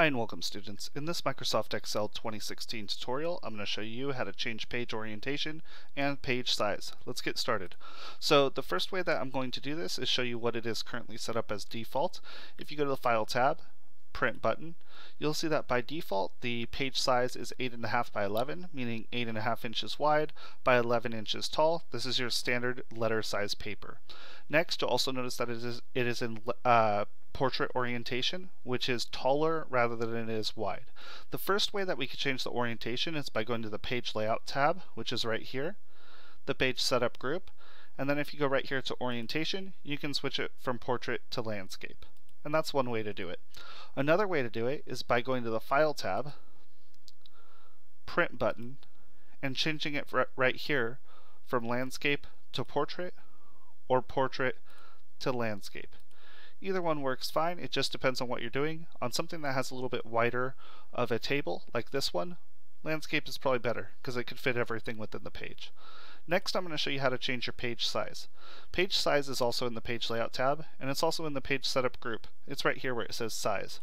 Hi and welcome, students. In this Microsoft Excel 2016 tutorial, I'm going to show you how to change page orientation and page size. Let's get started. So the first way that I'm going to do this is show you what it is currently set up as default. If you go to the File tab, Print button, you'll see that by default the page size is 8.5 by 11, meaning 8.5 inches wide by 11 inches tall. This is your standard letter size paper. Next, you'll also notice that it is in portrait orientation, which is taller rather than it is wide. The first way that we could change the orientation is by going to the Page Layout tab, which is right here, the Page Setup group, and then if you go right here to Orientation, you can switch it from Portrait to Landscape. And that's one way to do it. Another way to do it is by going to the File tab, Print button, and changing it right here from Landscape to Portrait or Portrait to Landscape. Either one works fine, it just depends on what you're doing. On something that has a little bit wider of a table, like this one, landscape is probably better because it could fit everything within the page. Next, I'm going to show you how to change your page size. Page size is also in the Page Layout tab, and it's also in the Page Setup group. It's right here where it says Size.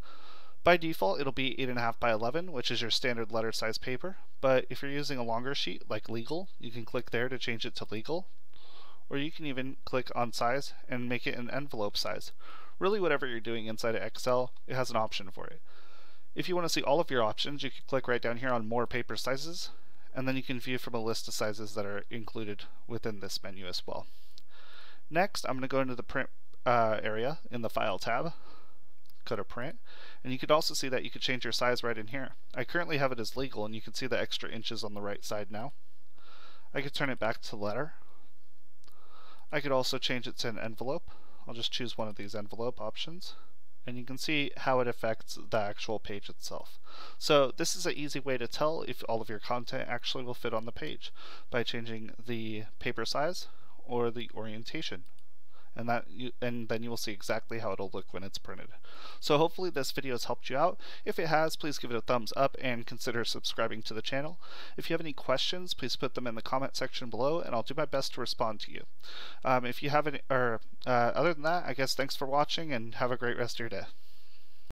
By default, it'll be 8.5 by 11, which is your standard letter size paper, but if you're using a longer sheet, like Legal, you can click there to change it to Legal, or you can even click on Size and make it an envelope size. Really, whatever you're doing inside of Excel, it has an option for it. If you want to see all of your options, you can click right down here on More Paper Sizes, and then you can view from a list of sizes that are included within this menu as well. Next, I'm going to go into the Print area in the File tab, go to Print, and you can also see that you can change your size right in here. I currently have it as Legal, and you can see the extra inches on the right side now. I could turn it back to Letter. I could also change it to an envelope. I'll just choose one of these envelope options, and you can see how it affects the actual page itself. So this is an easy way to tell if all of your content actually will fit on the page by changing the paper size or the orientation, and then you will see exactly how it'll look when it's printed. So hopefully this video has helped you out. If it has, please give it a thumbs up and consider subscribing to the channel. If you have any questions, please put them in the comment section below, and I'll do my best to respond to you. If you have any, other than that, I guess thanks for watching and have a great rest of your day.